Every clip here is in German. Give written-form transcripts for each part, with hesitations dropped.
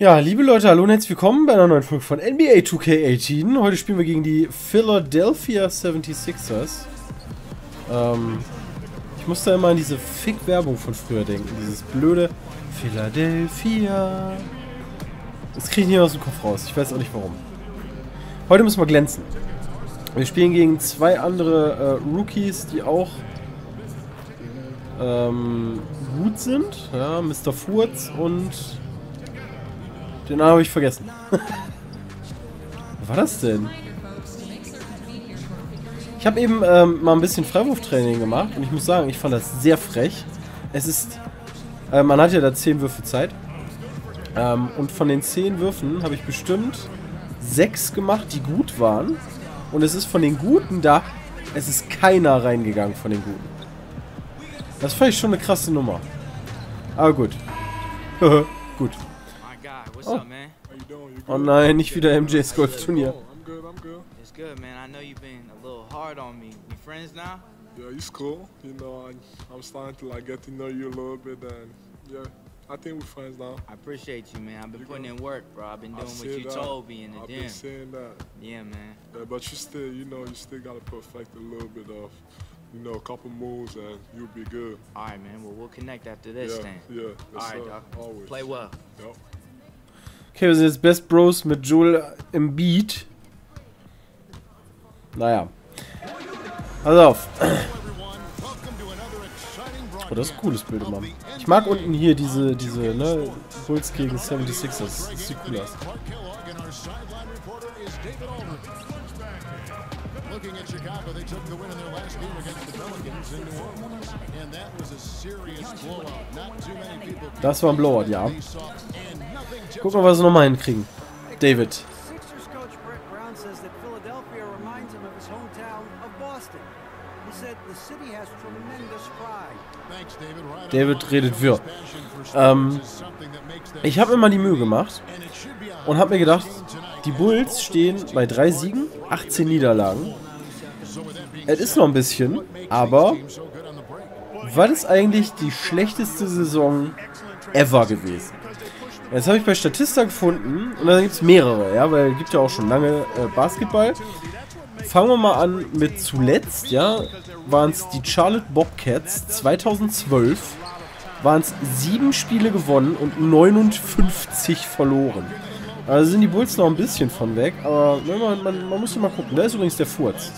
Ja, liebe Leute, hallo und herzlich willkommen bei einer neuen Folge von NBA 2K18. Heute spielen wir gegen die Philadelphia 76ers. Ich muss da immer an diese Fick-Werbung von früher denken. Dieses blöde Philadelphia. Das kriege ich nicht mehr aus dem Kopf raus. Ich weiß auch nicht warum. Heute müssen wir glänzen. Wir spielen gegen zwei andere Rookies, die auch gut sind. Ja, Mr. Fultz und... den Namen habe ich vergessen. Was war das denn? Ich habe eben mal ein bisschen Freiwurftraining gemacht und ich muss sagen, ich fand das sehr frech. Es ist... man hat ja da 10 Würfe Zeit. Und von den 10 Würfen habe ich bestimmt 6 gemacht, die gut waren. Und es ist von den Guten da... es ist keiner reingegangen von den Guten. Das fand ich schon eine krasse Nummer. Aber gut. Gut. Oh. Oh nein, nicht wieder MJs Golfturnier. Okay, wir sind jetzt Best Bros mit Joel Embiid. Naja. Also auf. Oh, das ist ein cooles Bild, Mann. Ich mag unten hier diese ne, Bulls gegen 76ers. Das sieht cool aus. Das war ein Blowout, ja. Guck mal, was wir nochmal hinkriegen. David. David redet wirr. Ich habe mir mal die Mühe gemacht und habe mir gedacht, die Bulls stehen bei 3 Siegen, 18 Niederlagen. Es ist noch ein bisschen, aber was ist eigentlich die schlechteste Saison ever gewesen? Jetzt habe ich bei Statista gefunden, und da gibt es mehrere, ja, weil es gibt ja auch schon lange Basketball. Fangen wir mal an mit zuletzt, ja, waren es die Charlotte Bobcats 2012, waren es 7 Spiele gewonnen und 59 verloren. Also sind die Bulls noch ein bisschen von weg, aber man muss ja mal gucken. Da ist übrigens der Furz.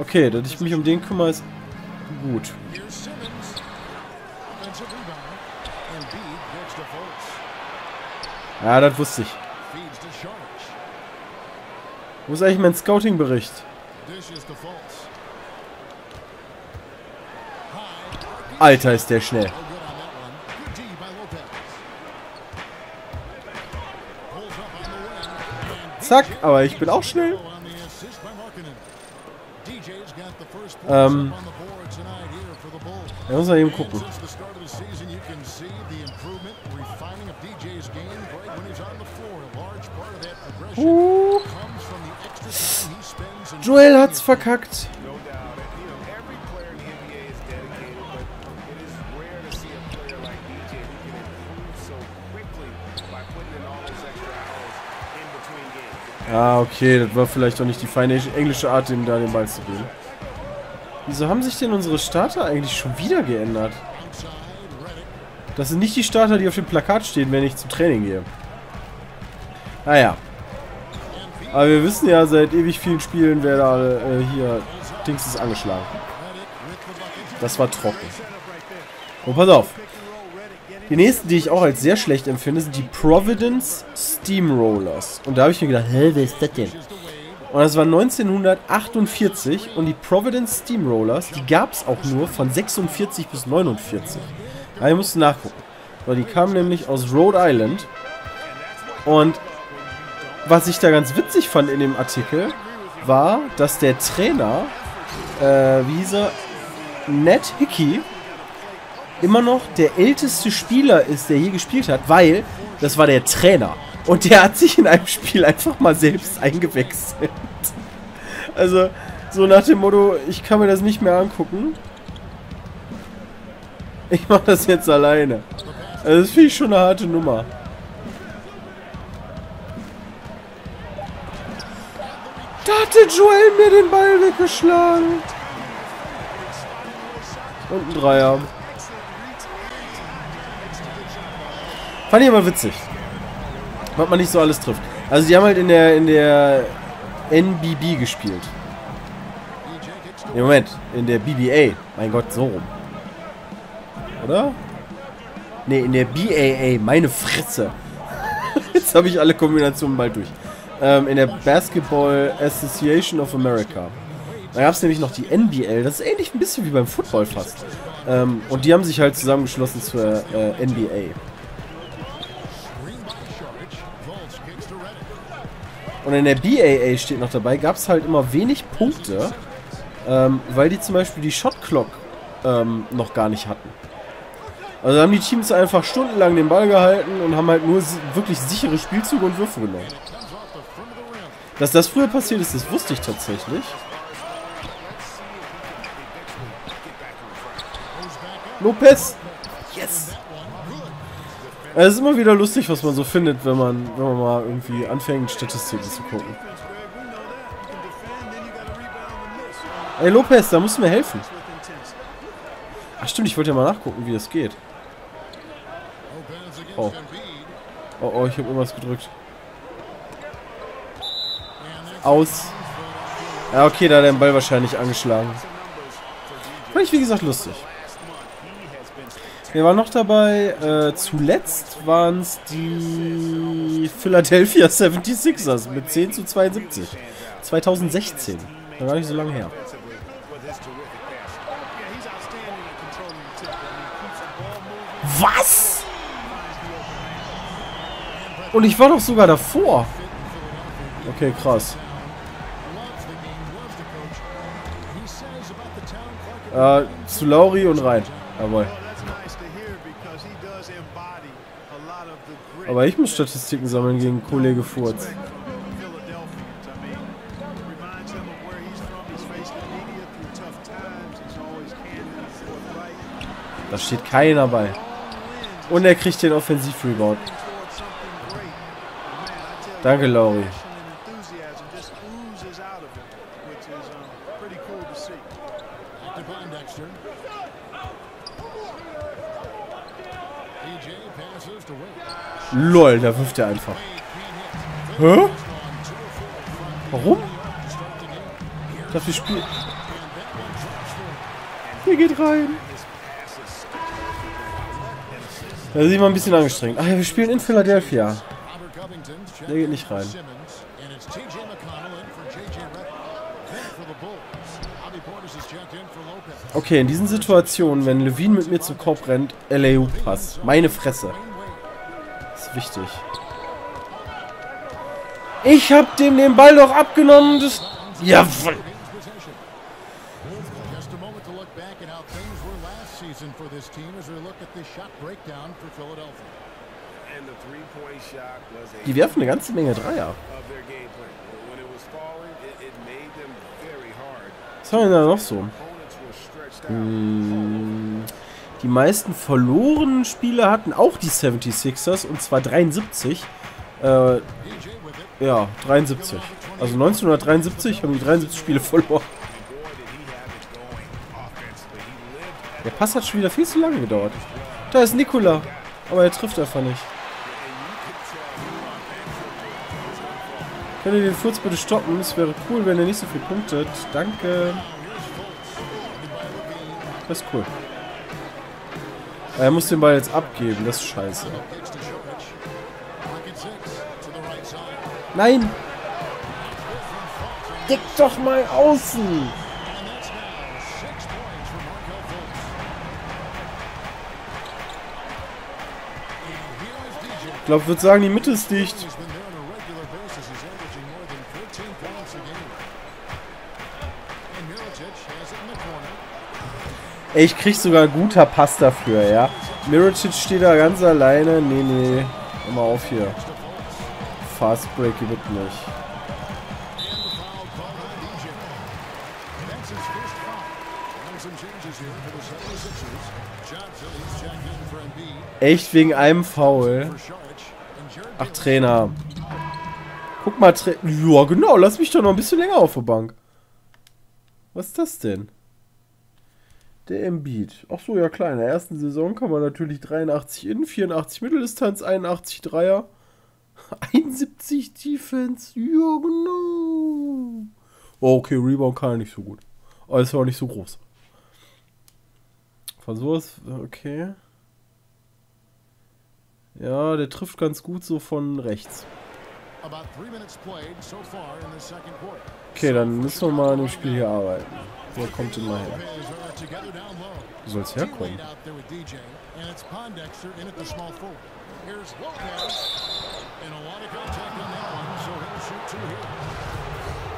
Okay, dass ich mich um den kümmere, ist gut. Ja, das wusste ich. Wo ist eigentlich mein Scouting-Bericht? Alter, ist der schnell. Zack, aber ich bin auch schnell. Da muss man eben gucken. Joel hat's verkackt. Ah, okay, das war vielleicht doch nicht die feine englische Art, ihm da den Ball zu geben. Wieso haben sich denn unsere Starter eigentlich schon wieder geändert? Das sind nicht die Starter, die auf dem Plakat stehen, wenn ich zum Training gehe. Naja. Aber wir wissen ja seit ewig vielen Spielen, wer da hier Dings ist angeschlagen. Das war trocken. Oh, pass auf. Die nächsten, die ich auch als sehr schlecht empfinde, sind die Providence Steamrollers. Und da habe ich mir gedacht, hä, wer ist das denn? Und das war 1948 und die Providence Steamrollers, die gab es auch nur von 46 bis 49. Ja, ihr müsst nachgucken. Weil die kamen nämlich aus Rhode Island. Und was ich da ganz witzig fand in dem Artikel, war, dass der Trainer, wie hieß er, Ned Hickey, immer noch der älteste Spieler ist, der je gespielt hat, weil das war der Trainer. Und der hat sich in einem Spiel einfach mal selbst eingewechselt. Also, so nach dem Motto, ich kann mir das nicht mehr angucken. Ich mache das jetzt alleine. Also, das finde ich schon eine harte Nummer. hätte Joel mir den Ball weggeschlagen. Und ein Dreier. Fand ich aber witzig. Was man nicht so alles trifft. Also die haben halt in der NBB gespielt. Nee, Moment, in der BBA. Mein Gott, so rum. Oder? Ne, in der BAA. Meine Fritze. Jetzt habe ich alle Kombinationen bald durch. In der Basketball Association of America. Da gab es nämlich noch die NBL. Das ist ähnlich ein bisschen wie beim Football fast. Und die haben sich halt zusammengeschlossen zur NBA. Und in der BAA steht noch dabei, gab es halt immer wenig Punkte, weil die zum Beispiel die Shot Clock noch gar nicht hatten. Also haben die Teams einfach stundenlang den Ball gehalten und haben halt nur wirklich sichere Spielzüge und Würfe genommen. Dass das früher passiert ist, das wusste ich tatsächlich. Lopez! Yes! Es ist immer wieder lustig, was man so findet, wenn man mal irgendwie anfängt, Statistiken zu gucken. Ey, Lopez, da musst du mir helfen. Ach stimmt, ich wollte ja mal nachgucken, wie das geht. Oh. Oh, oh, ich habe irgendwas gedrückt. Aus. Ja, okay, da hat er den Ball wahrscheinlich angeschlagen. Fand ich, wie gesagt, lustig. Wir waren noch dabei, zuletzt waren es die Philadelphia 76ers mit 10:72. 2016, war gar nicht so lange her. Was? Und ich war doch sogar davor. Okay, krass. Zu Lauri und rein. Jawohl. Aber ich muss Statistiken sammeln gegen Kollege Furz. Da steht keiner bei. Und er kriegt den Offensivrebound. Danke, Lauri. LOL, da wirft er einfach. Hä? Warum? Ich dachte, ich spiele. Hier geht rein. Da sind wir ein bisschen angestrengt. Ach ja, wir spielen in Philadelphia. Der geht nicht rein. Okay, in diesen Situationen, wenn LaVine mit mir zum Korb rennt, LAU-Pass. Meine Fresse. Das ist wichtig. Ich hab dem den Ball doch abgenommen. Das jawohl. Die werfen eine ganze Menge Dreier. Was haben wir denn da noch so? Die meisten verlorenen Spiele hatten auch die 76ers, und zwar 73. Ja, 73. Also 1973 haben die 73 Spiele verloren. Der Pass hat schon wieder viel zu lange gedauert. Da ist Nikola, aber er trifft einfach nicht. Könnt ihr den Furz bitte stoppen? Es wäre cool, wenn er nicht so viel punktet. Danke. Das ist cool. Er muss den Ball jetzt abgeben, das ist scheiße. Nein! Deck doch mal außen! Ich glaube, ich würde sagen, die Mitte ist dicht. Ey, ich krieg sogar ein guter Pass dafür, ja. Miritic steht da ganz alleine. Nee, nee. Hör mal auf hier. Fast Break gibt nicht. Echt wegen einem Foul. Ach, Trainer. Guck mal, ja genau, lass mich doch noch ein bisschen länger auf der Bank. Was ist das denn? Der Embiid. Ach so, ja klar, in der ersten Saison kann man natürlich 83 Innen, 84 Mitteldistanz, 81 Dreier, 71 Defense. Ja genau. Oh, okay, Rebound kann er nicht so gut. Aber ist ja auch nicht so groß. Von sowas, okay. Ja, der trifft ganz gut so von rechts. Okay, dann müssen wir mal an dem Spiel hier arbeiten. Wo kommt denn mal her? Wo soll es herkommen?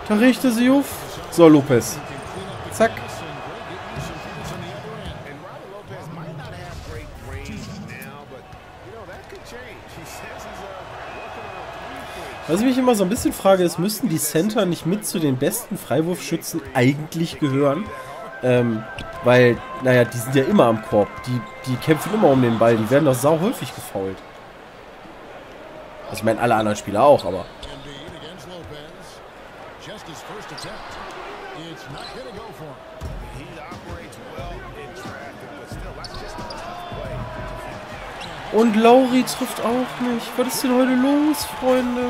Da richte sie auf. So, Lopez. Zack. Was ich mich immer so ein bisschen frage, ist, müssten die Center nicht mit zu den besten Freiwurfschützen eigentlich gehören? Weil, naja, die sind ja immer am Korb. Die kämpfen immer um den Ball. Die werden doch sauhäufig gefoult. Also ich meine, alle anderen Spieler auch, aber... Und Lauri trifft auch nicht. Was ist denn heute los, Freunde?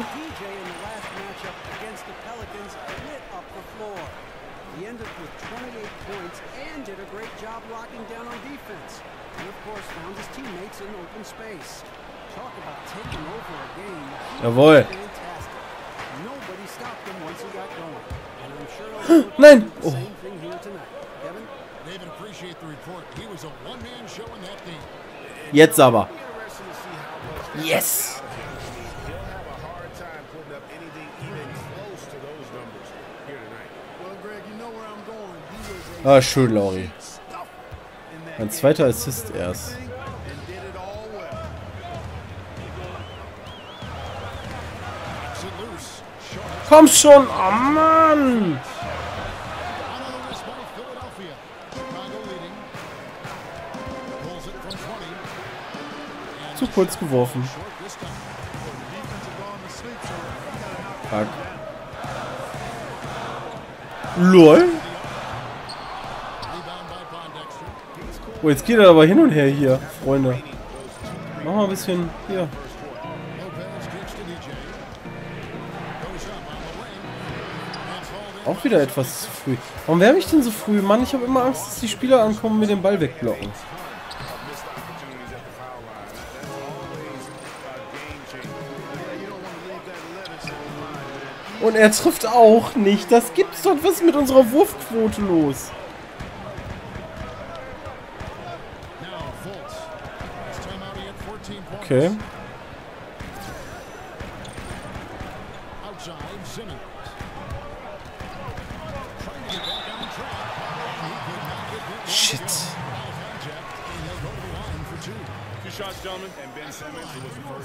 Jawohl. Nein! Oh. Jetzt aber. Yes! Ah, schön, Lauri. Ein zweiter Assist erst. Komm schon! Oh Mann! Zu kurz geworfen. Fuck. LOL. Oh, jetzt geht er aber hin und her hier, Freunde. Mach mal ein bisschen hier. Auch wieder etwas zu früh. Warum werfe ich denn so früh? Mann, ich habe immer Angst, dass die Spieler ankommen und mir den Ball wegblocken. Und er trifft auch nicht. Das gibt's doch. Was ist mit unserer Wurfquote los? Okay. Shit.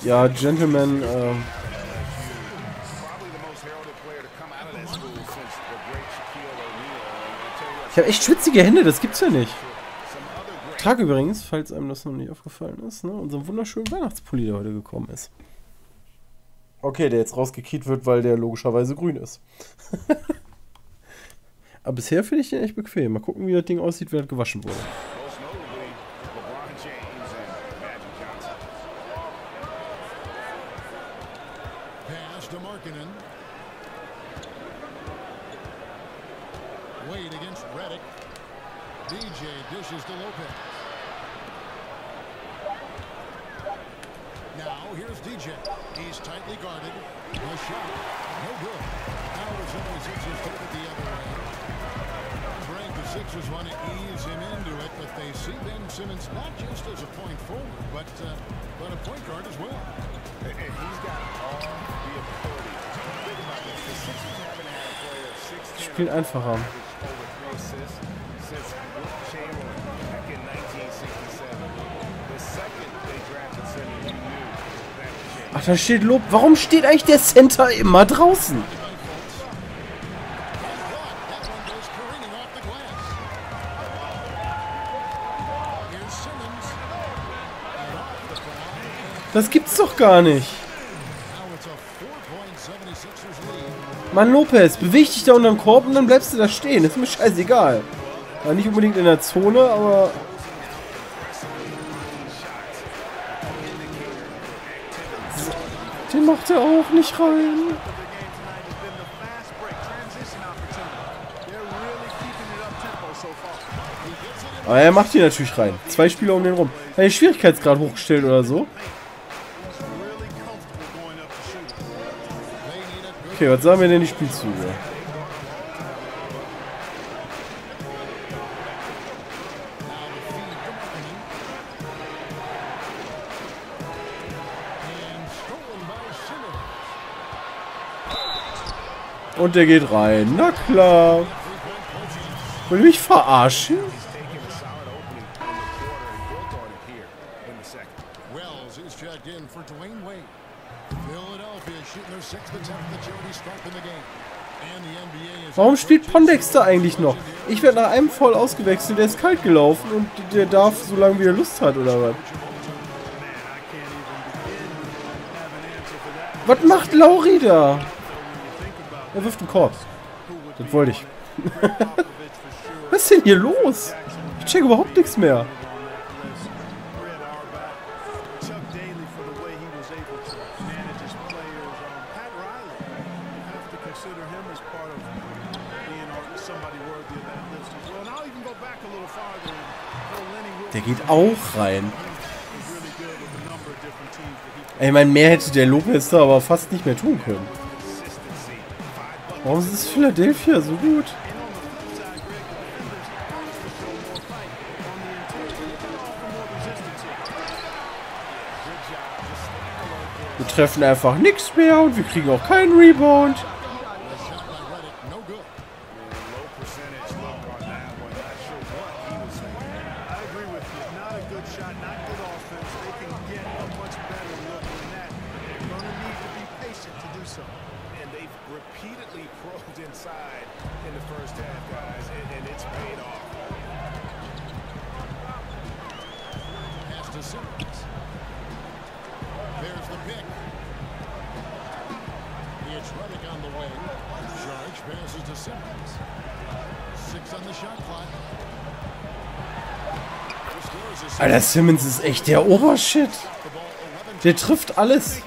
Ja, Gentleman, ich habe echt schwitzige Hände, das gibt's ja nicht. Tag übrigens, falls einem das noch nicht aufgefallen ist, ne? Unser wunderschöner Weihnachtspulli, der heute gekommen ist. Okay, der jetzt rausgekriegt wird, weil der logischerweise grün ist. Aber bisher finde ich den echt bequem. Mal gucken, wie das Ding aussieht, wenn das gewaschen wurde. Wade against Reddick. DJ dishes to Lopez. Now here's DJ. He's tightly guarded. No shot. No good. Now it's only Sixers take it the other way. Break the Sixers want to ease him into it, but they see Ben Simmons not just as a point forward, but a point guard as well. He's got all the authority. Think about this. The Sixers haven't had a player 16. Spielt einfacher. Ach, da steht Lob. Warum steht eigentlich der Center immer draußen? Das gibt's doch gar nicht. Mann, Lopez, beweg dich da unterm Korb und dann bleibst du da stehen. Das ist mir scheißegal. War nicht unbedingt in der Zone, aber... Den macht er auch nicht rein. Aber er macht ihn natürlich rein. 2 Spieler um den rum. Hat den Schwierigkeitsgrad hochgestellt oder so. Okay, was sagen wir denn die Spielzüge? Und der geht rein. Na klar. Will mich verarschen? Warum spielt Pondexter eigentlich noch? Ich werde nach einem Foul ausgewechselt, der ist kalt gelaufen und der darf so lange, wie er Lust hat, oder was? Was macht Lauri da? Er wirft einen Korb. Das wollte ich. Was ist denn hier los? Ich check überhaupt nichts mehr. Der geht auch rein. Ich meine, mehr hätte der Lopez da aber fast nicht mehr tun können. Warum ist Philadelphia so gut? Wir treffen einfach nichts mehr und wir kriegen auch keinen Rebound. Alter, Simmons ist echt der Obershit. Der trifft alles.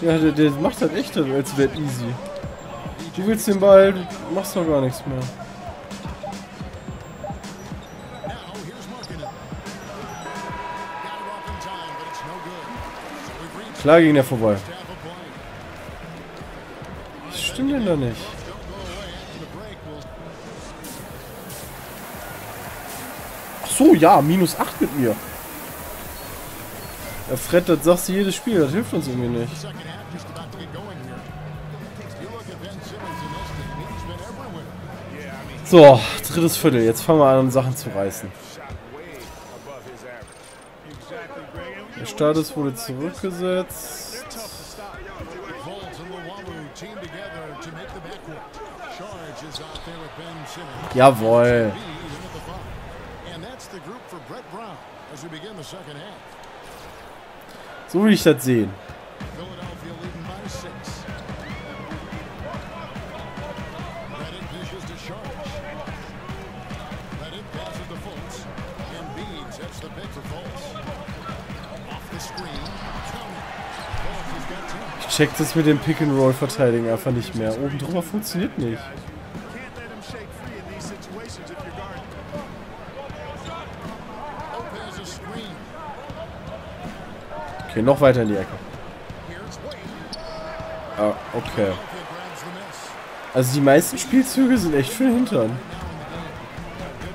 Ja, der macht halt echt, als wäre easy. Du willst den Ball, du machst doch gar nichts mehr. Klar ging der vorbei. Was stimmt denn da nicht? So, ja, minus 8 mit mir. Ja, Fred, das sagst du jedes Spiel, das hilft uns irgendwie nicht. So, drittes Viertel, jetzt fangen wir an, Sachen zu reißen. Der Status wurde zurückgesetzt. Jawohl. So will ich das sehen. Ich check das mit dem Pick and Roll verteidigen einfach nicht mehr. Oben drüber funktioniert nicht. Okay, noch weiter in die Ecke. Ah, okay. Also die meisten Spielzüge sind echt für den Hintern.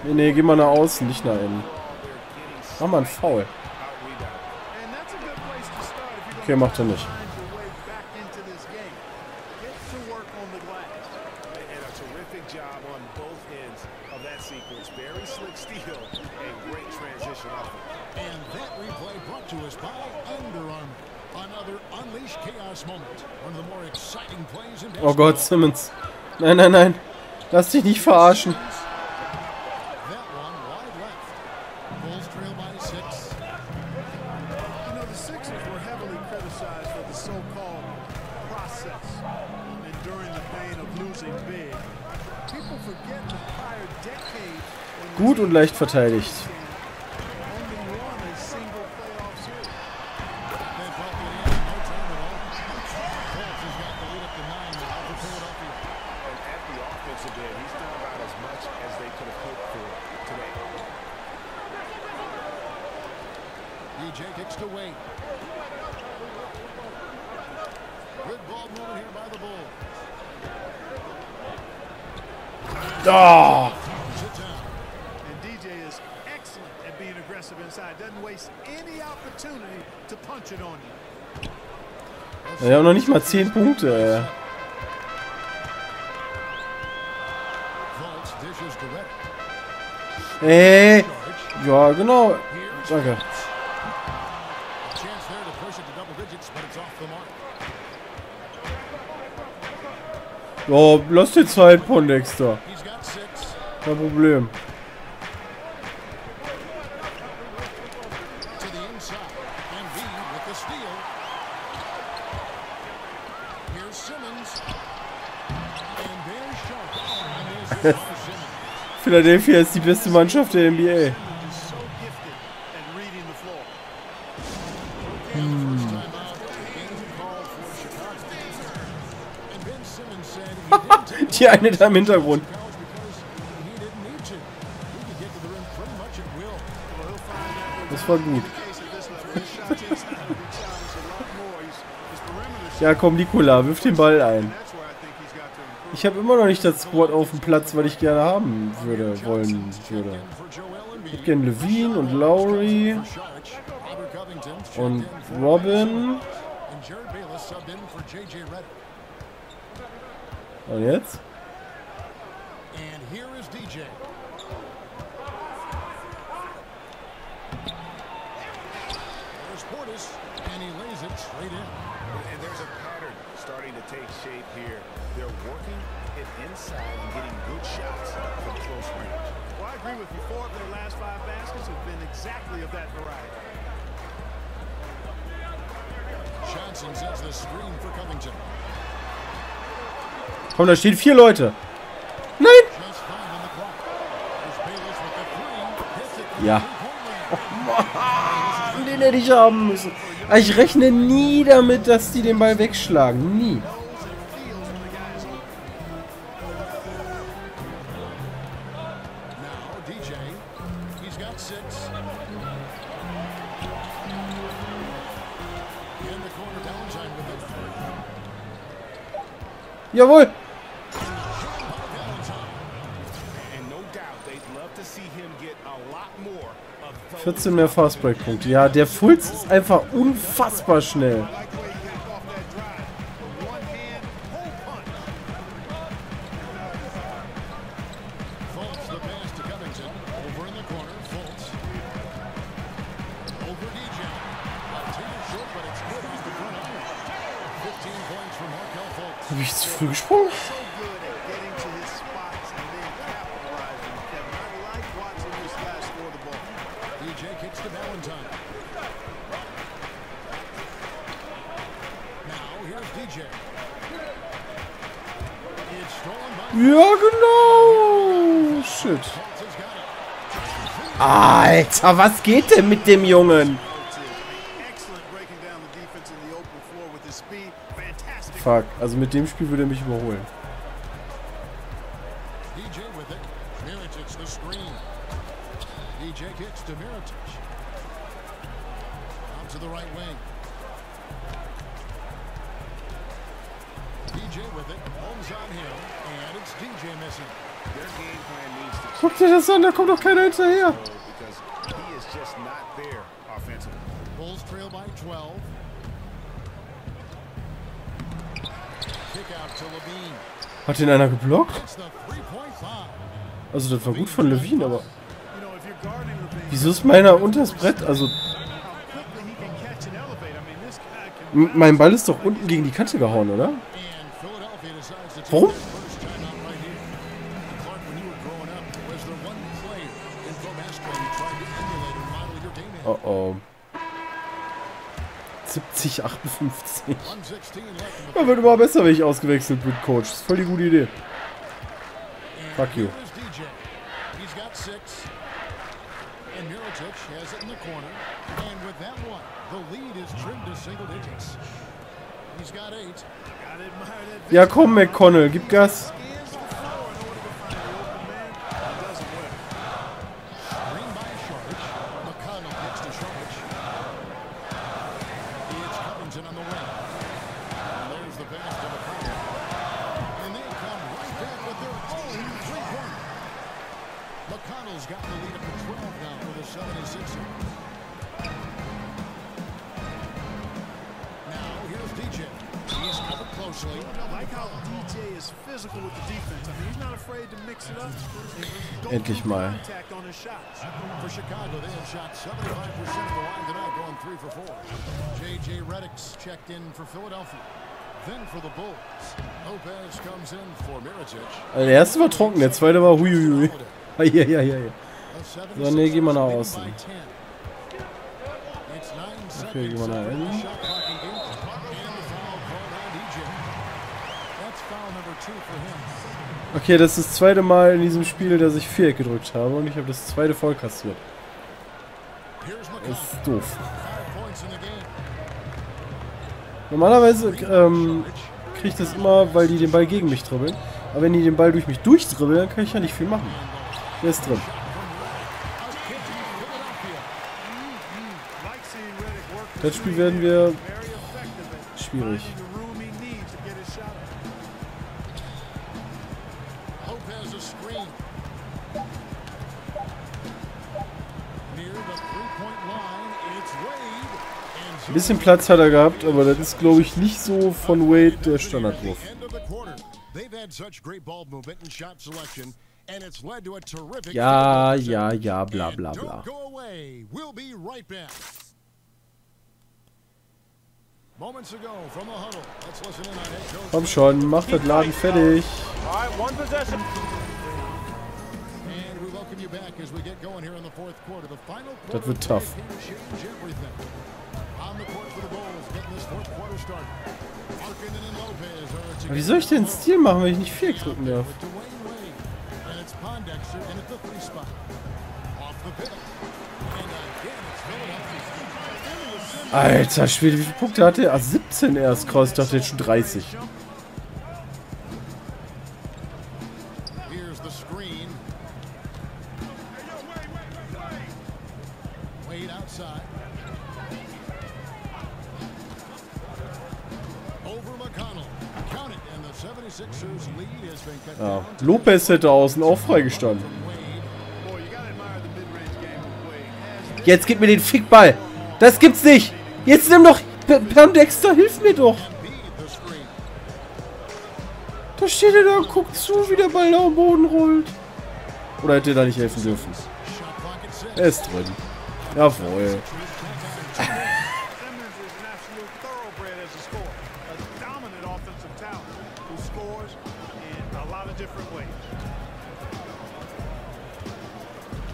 Nee, geh mal nach außen, nicht nach innen. Mach mal einen Foul. Okay, macht er nicht. Oh Gott, Simmons. Nein, nein, nein. Lass dich nicht verarschen. Gut und leicht verteidigt. Oh. And DJ is excellent at being aggressive inside. Doesn't waste any opportunity to punch it on you. Wir haben noch nicht mal 10 Punkte. Ey. Ja, genau. Danke. Oh, lass dir Zeit, Pondexter. Kein Problem. Philadelphia ist die beste Mannschaft der NBA. Die eine da im Hintergrund. Das war gut. Ja, komm, Nikola, wirf den Ball ein. Ich habe immer noch nicht das Squad auf dem Platz, was ich gerne haben würde, wollen würde. Ich hätte gerne LaVine und Lauri und Robin. Und jetzt? Komm, da stehen 4 Leute. Nein! Ja. Oh Mann, den hätte ich haben müssen. Ich rechne nie damit, dass die den Ball wegschlagen. Nie. Jawohl! And no doubt they'd love to see him get a lot more of 14 mehr Fastbreak-Punkte. Ja, der Fultz ist einfach unfassbar schnell. Habe ich zu früh gesprungen? Ja, genau! Shit. Alter, was geht denn mit dem Jungen? Fuck, also mit dem Spiel würde er mich überholen. DJ with it. Miritic the screen. DJ kicks to Miritic. Out to the right wing. DJ with it. Holmes on him. And it's DJ missing. Their game plan needs to... Guck dir das an, da kommt doch keiner hinterher. He is just not there offensively. Bulls trail by 12. Hat ihn einer geblockt? Also das war gut von LaVine, aber... Wieso ist meiner unters Brett? Also... Mein Ball ist doch unten gegen die Kante gehauen, oder? Warum? Oh oh. 70, 58. Man wird immer besser, wenn ich ausgewechselt bin, Coach. Das ist voll die gute Idee. Fuck you. Ja, komm, McConnell, gib Gas. Endlich mal. JJ Reddick's checked in for Philadelphia. Then for the Bulls. Lopez comes in for Miritic. Der erste war trocken, der zweite war huiuiui. So, ne, geh mal nach außen. Okay, geh mal nach außen. Okay, das ist das zweite Mal in diesem Spiel, dass ich Viereck gedrückt habe und ich habe das zweite voll kassiert. Das ist doof. Normalerweise kriege ich das immer, weil die den Ball gegen mich dribbeln. Aber wenn die den Ball durch mich durchdribbeln, dann kann ich ja nicht viel machen. Der ist drin. Das Spiel werden wir... schwierig. Ein bisschen Platz hat er gehabt, aber das ist, glaube ich, nicht so von Wade der Standardwurf. Ja, ja, ja, bla bla bla. Komm schon, mach das Laden fertig. Das wird tough. Aber wie soll ich denn Stil machen, wenn ich nicht viel drücken darf? Alter Schwede, wie viele Punkte hat der? Ah, 17 erst, krass, ich dachte jetzt schon 30. Ja. Lopez hätte außen auch freigestanden. Jetzt gib mir den Fickball. Das gibt's nicht. Jetzt nimm doch Pondexter, hilf mir doch. Da steht er da und guckt zu, wie der Ball da am Boden rollt. Oder hätte er da nicht helfen dürfen? Er ist drin. Jawohl.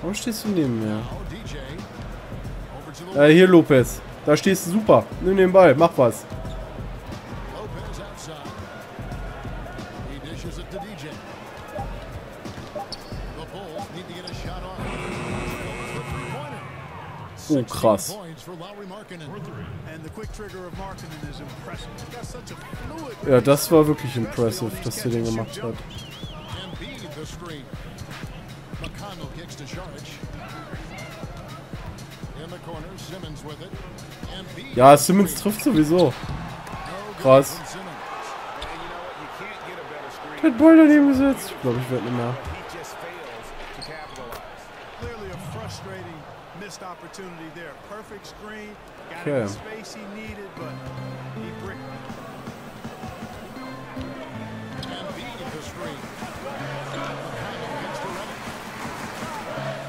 Warum stehst du neben mir? Hier Lopez. Da stehst du super. Nimm den Ball, mach was. Oh, krass. Ja, das war wirklich impressive, dass der den gemacht hat. McConnell kicks to Sharich. In the corner, Simmons with it. Ja, Simmons trifft sowieso. Krass. Der Ball daneben gesetzt. Ich glaube, ich werde nicht mehr. Okay.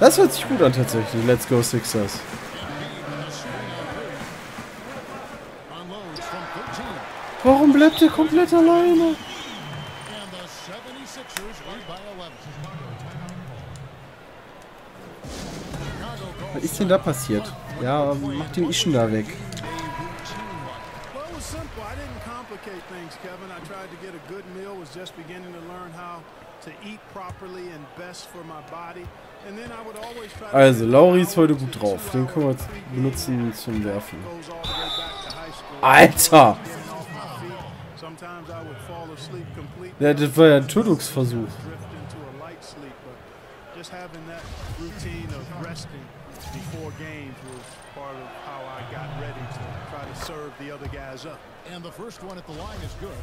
Das hört sich gut an tatsächlich. Let's go Sixers. Warum bleibt er komplett alleine? Was ist denn da passiert? Ja, mach den Ischen da weg. complicate things, Kevin. I tried to get a good meal, was just beginning to learn how to eat properly and best for my body. Also, Lauri ist heute gut drauf. Den können wir jetzt benutzen zum Werfen. Alter! Ja, das war ja ein Tötungsversuch. Serve the other guys up, and the first one at the line is good.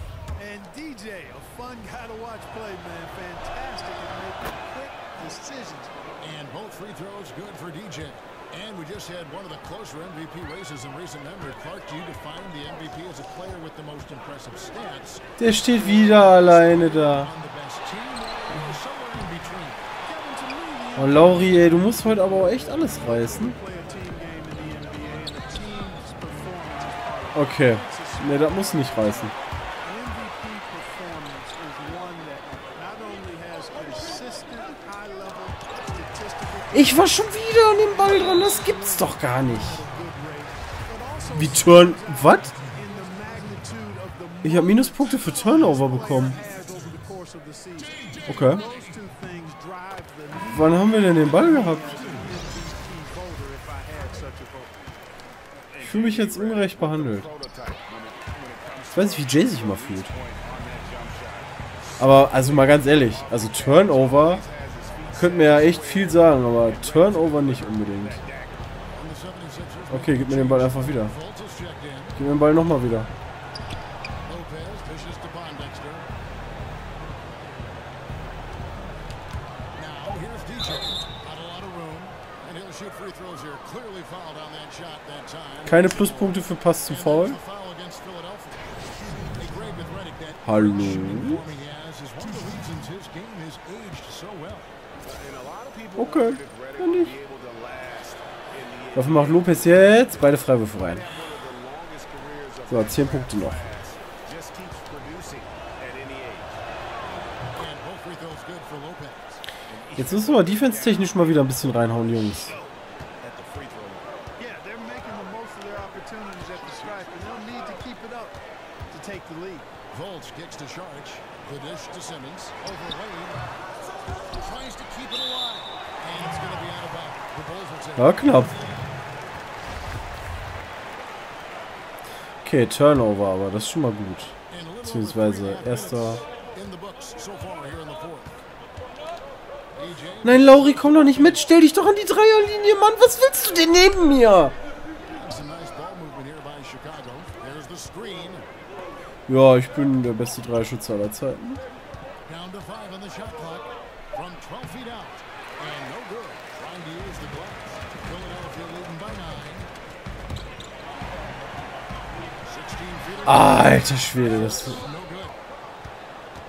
And DJ, a fun guy to watch play, man. Fantastic at making quick decisions. And both free throws good for DJ. And we just had one of the closer MVP races in recent memory. Clark, do you define the MVP as a player with the most impressive stats? Der steht wieder alleine da. Oh, Lauri, ey, du musst heute aber auch echt alles reißen. Okay, ne, das muss nicht reißen. Ich war schon wieder an dem Ball dran, das gibt's doch gar nicht. Wie was? Ich habe Minuspunkte für Turnover bekommen. Okay. Wann haben wir denn den Ball gehabt? Ich fühle mich jetzt ungerecht behandelt. Ich weiß nicht, wie Jay sich immer fühlt. Aber, also mal ganz ehrlich, also Turnover könnte mir ja echt viel sagen, aber Turnover nicht unbedingt. Okay, gib mir den Ball einfach wieder. Gib mir den Ball nochmal wieder. Keine Pluspunkte für Pass zum Foul. Hallo. Okay, dann nicht. Dafür macht Lopez jetzt beide Freiwürfe rein. So, 10 Punkte noch. Jetzt müssen wir defense-technisch mal wieder ein bisschen reinhauen, Jungs. War knapp. Okay, Turnover, aber das ist schon mal gut. Beziehungsweise erster. Nein, Lauri, komm doch nicht mit. Stell dich doch an die Dreierlinie, Mann. Was willst du denn neben mir? Ja, ich bin der beste Dreischütze aller Zeiten. Alter Schwede, das...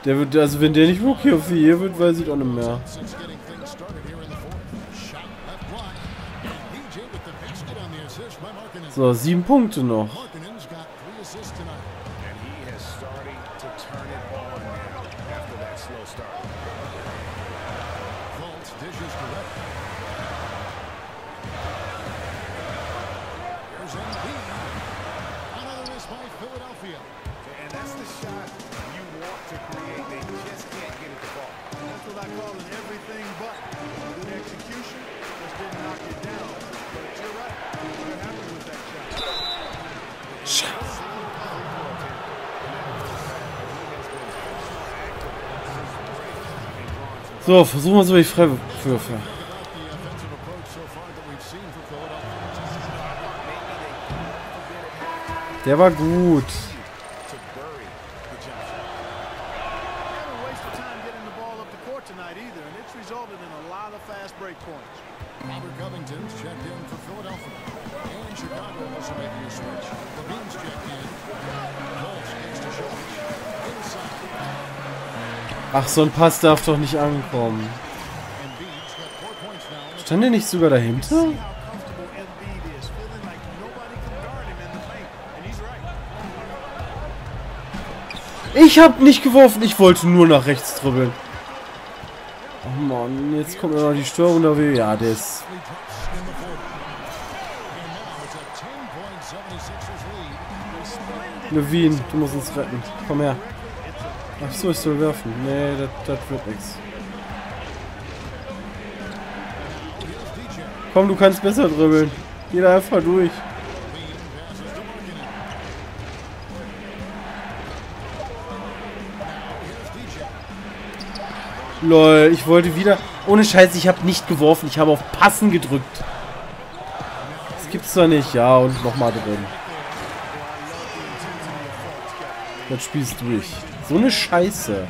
Der wird, also wenn der nicht Rookie of the Year wird, weiß ich auch nicht mehr. So, 7 Punkte noch. So, versuchen wir es über die Freiwürfe. Der war gut. Ach, so ein Pass darf doch nicht ankommen. Stand der nicht sogar dahinter? Ich hab nicht geworfen, ich wollte nur nach rechts dribbeln. Oh Mann, jetzt kommt noch die Störung da. Ja, das. LaVine, du musst uns retten. Komm her. Ach so, ich soll werfen. Nee, das wird nix. Komm, du kannst besser dribbeln. Geh da einfach durch. Lol, ich wollte wieder... Ohne Scheiß, ich habe nicht geworfen. Ich habe auf Passen gedrückt. Das gibt's doch nicht. Ja, und nochmal drin. Das Spiel ist durch. So eine Scheiße.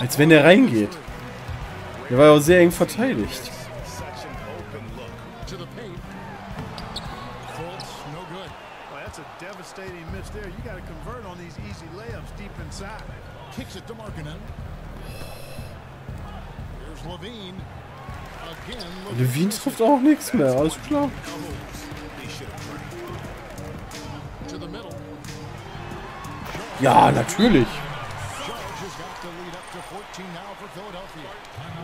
Als wenn der reingeht. Der war ja auch sehr eng verteidigt. LaVine trifft auch nichts mehr, alles klar. Ja, natürlich.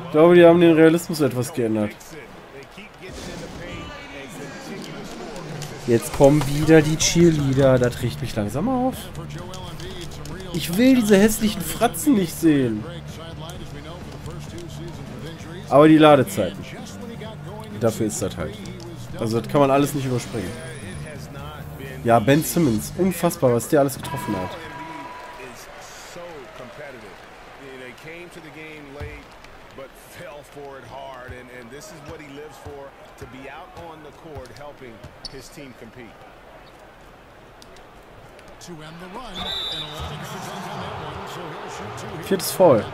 Ich glaube, die haben den Realismus etwas geändert. Jetzt kommen wieder die Cheerleader. Das riecht mich langsam auf. Ich will diese hässlichen Fratzen nicht sehen. Aber die Ladezeiten. Dafür ist das halt. Also das kann man alles nicht überspringen. Ja, Ben Simmons. Unfassbar, was der alles getroffen hat. Viertes Foul.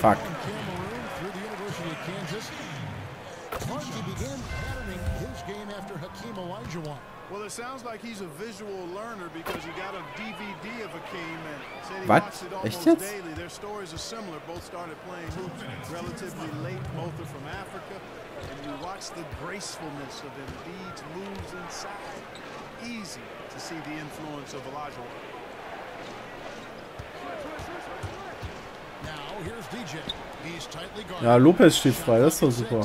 Fuck. Through the University of Kansas. He began patterning his game after Hakeem Olajuwon. Well, it sounds like he's a visual learner because he got a DVD of Hakeem and said he watched it almost daily. Their stories are similar. Both started playing relatively late. Both are from Africa. And you watch the gracefulness of Embiid's moves inside. Easy to see the influence of Olajuwon. Ja, Lopez steht frei, das ist doch super.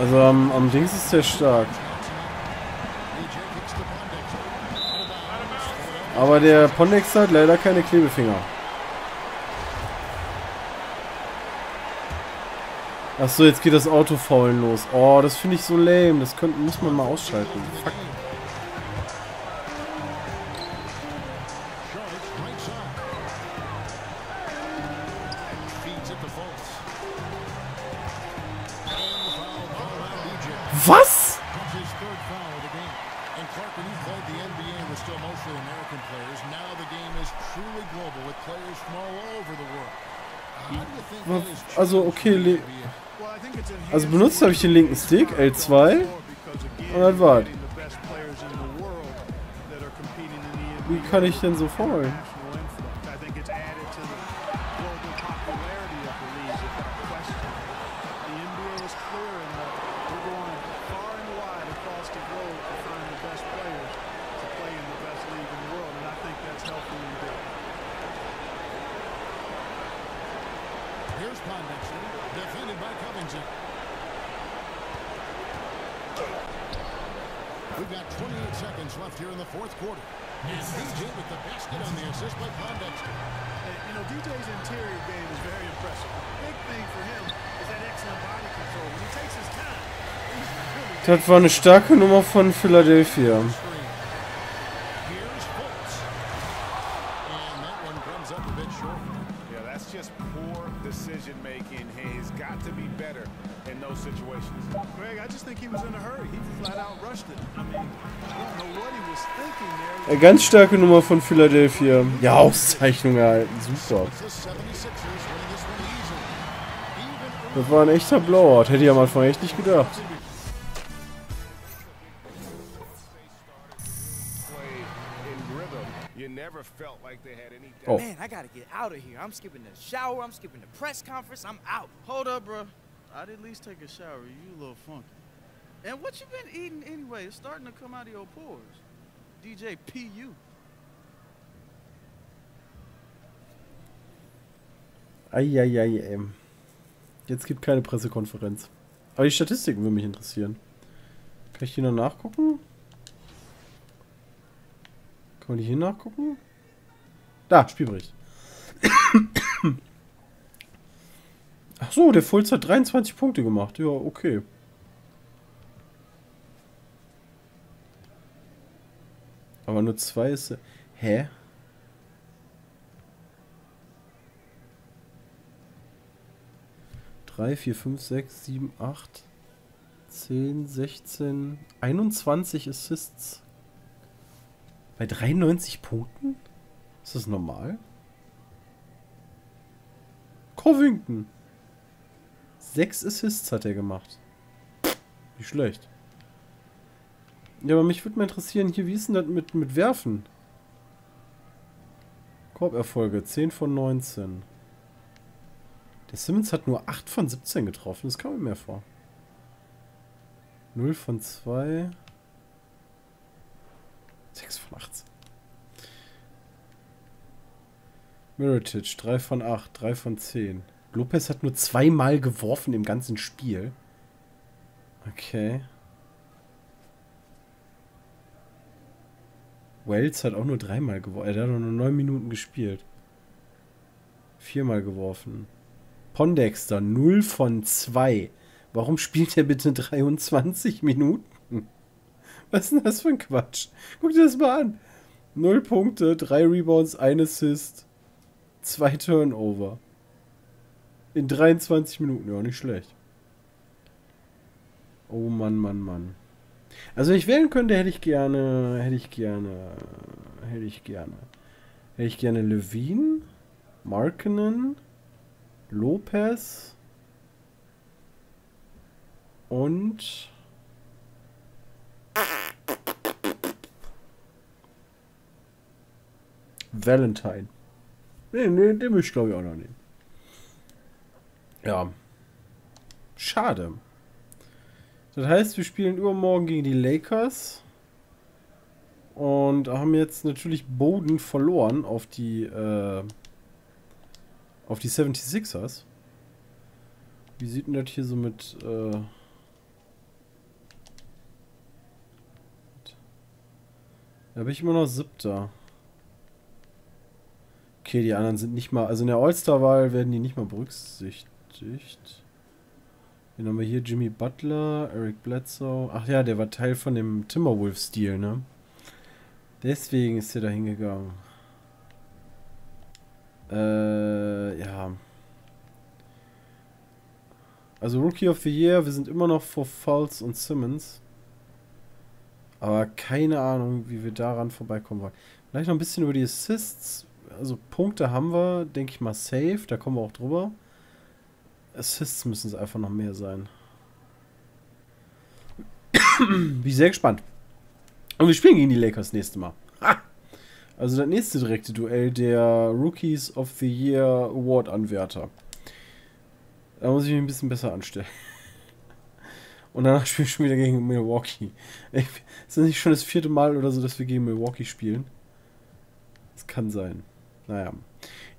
Also am Dings ist der stark. Aber der Pondexter hat leider keine Klebefinger. Achso, jetzt geht das Auto faulen los. Oh, das finde ich so lame. Das muss man mal ausschalten. Fuck. Was? Also, okay. Also, benutzt habe ich den linken Stick, L2. Und dann war's. Wie kann ich denn so fallen? We've got 28 seconds left here in the fourth quarter. DJ with the basket on the assist by Pondexter. You know, DJ's interior game is very impressive. The big thing for him is that excellent body control. When he takes his time, he's really... Das war eine starke Nummer von Philadelphia. Here's Fultz. And that one comes up a bit short. Yeah, that's just poor decision making. He's got to be better in those situations. Greg, I just think he was in a hurry. He flat out rushed it. I mean, I don't know what he was thinking there. Eine ganz starke Nummer von Philadelphia. Ja, Auszeichnung erhalten. Super. Das war ein echter Blowout. Hätte ich am Anfang echt nicht gedacht. Oh. Man, I gotta get out of here. I'm skipping the shower. I'm skipping the press conference. I'm out. Hold up, bro. I'd at least take a shower. You a little funky. And what you been eating anyway? It's starting to come out of your pores. DJ PU. Eieiei, jetzt gibt keine Pressekonferenz. Aber die Statistiken würden mich interessieren. Kann ich hier noch nachgucken? Kann man die hier nachgucken? Da, Spielbericht. Ach so, der Fultz hat 23 Punkte gemacht. Ja, okay. Aber nur 2 ist... Hä? Drei, 4, 5, 6, 7, 8, 10, 16, 21 Assists. Bei 93 Punkten? Ist das normal? Covington! 6 Assists hat er gemacht. Nicht schlecht. Ja, aber mich würde mal interessieren, hier, wie ist denn das mit Werfen? Korberfolge, 10 von 19. Der Simmons hat nur 8 von 17 getroffen, das kam mir mehr vor. 0 von 2. 6 von 18. Miritic, 3 von 8, 3 von 10. Lopez hat nur 2 Mal geworfen im ganzen Spiel. Okay. Wells hat auch nur 3 Mal geworfen. Er hat nur 9 Minuten gespielt. 4 Mal geworfen. Pondexter, 0 von 2. Warum spielt er bitte 23 Minuten? Was ist denn das für ein Quatsch? Guck dir das mal an. 0 Punkte, 3 Rebounds, 1 Assist, 2 Turnover. In 23 Minuten, ja, nicht schlecht. Oh Mann, Mann, Mann. Also wenn ich wählen könnte, hätte ich gerne LaVine, Markkanen, Lopez und Valentine. Nee, den möchte ich glaube ich auch noch nehmen. Ja. Schade. Das heißt, wir spielen übermorgen gegen die Lakers. Und haben jetzt natürlich Boden verloren auf die 76ers. Wie sieht denn das hier so mit... da bin ich immer noch 7. Okay, die anderen sind nicht mal... Also in der All-Star-Wahl werden die nicht mal berücksichtigt. Dann haben wir hier Jimmy Butler, Eric Bledsoe. Ach ja, der war Teil von dem Timberwolf-Stil, ne? Deswegen ist der da hingegangen. Ja. Also Rookie of the Year, wir sind immer noch vor Fultz und Simmons. Aber keine Ahnung, wie wir daran vorbeikommen wollen. Vielleicht noch ein bisschen über die Assists. Also Punkte haben wir, denke ich mal, safe. Da kommen wir auch drüber. Assists müssen es einfach noch mehr sein. Bin ich sehr gespannt. Und wir spielen gegen die Lakers nächste Mal. Ha! Also das nächste direkte Duell der Rookies of the Year Award Anwärter. Da muss ich mich ein bisschen besser anstellen. Und danach spielen wir schon wieder gegen Milwaukee. Ist das nicht schon das 4. Mal oder so, dass wir gegen Milwaukee spielen? Das kann sein. Naja.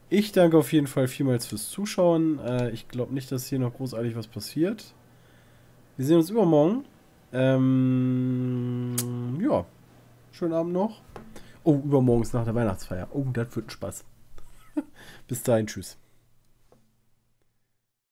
Ich danke auf jeden Fall vielmals fürs Zuschauen. Ich glaube nicht, dass hier noch großartig was passiert. Wir sehen uns übermorgen Ja, schönen Abend noch. Oh, übermorgen ist nach der Weihnachtsfeier. Oh, das wird ein Spaß. Bis dahin, tschüss.